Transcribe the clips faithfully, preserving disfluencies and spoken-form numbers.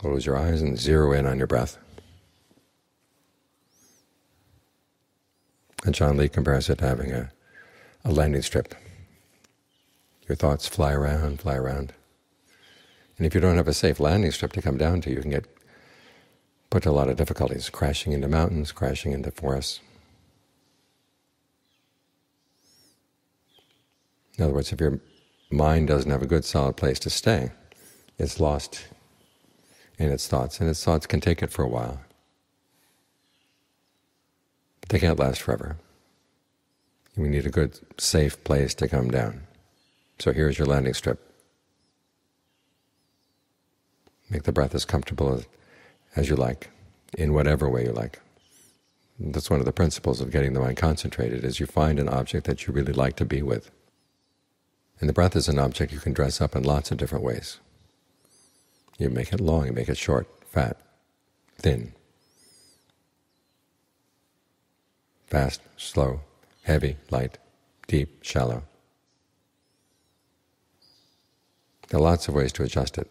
Close your eyes and zero in on your breath. And John Lee compares it to having a, a landing strip. Your thoughts fly around, fly around. And if you don't have a safe landing strip to come down to, you can get put to a lot of difficulties, crashing into mountains, crashing into forests. In other words, if your mind doesn't have a good, solid place to stay, it's lost in its thoughts, and its thoughts can take it for a while. But they can't last forever. We need a good, safe place to come down. So here's your landing strip. Make the breath as comfortable as, as you like, in whatever way you like. And that's one of the principles of getting the mind concentrated, is you find an object that you really like to be with. And the breath is an object you can dress up in lots of different ways. You make it long, you make it short, fat, thin, fast, slow, heavy, light, deep, shallow. There are lots of ways to adjust it.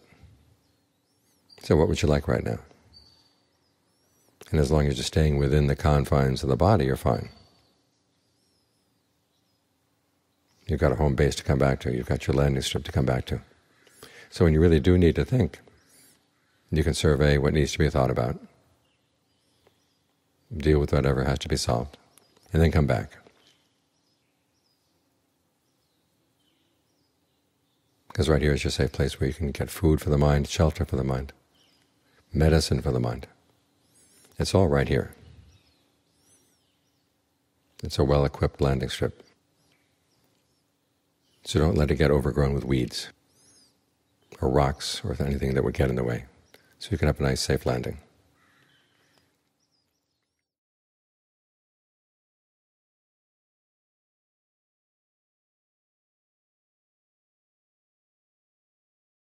So what would you like right now? And as long as you're staying within the confines of the body, you're fine. You've got a home base to come back to. You've got your landing strip to come back to. So when you really do need to think, you can survey what needs to be thought about, deal with whatever has to be solved, and then come back. Because right here is your safe place where you can get food for the mind, shelter for the mind, medicine for the mind. It's all right here. It's a well-equipped landing strip. So don't let it get overgrown with weeds or rocks or anything that would get in the way. So you can have a nice, safe landing.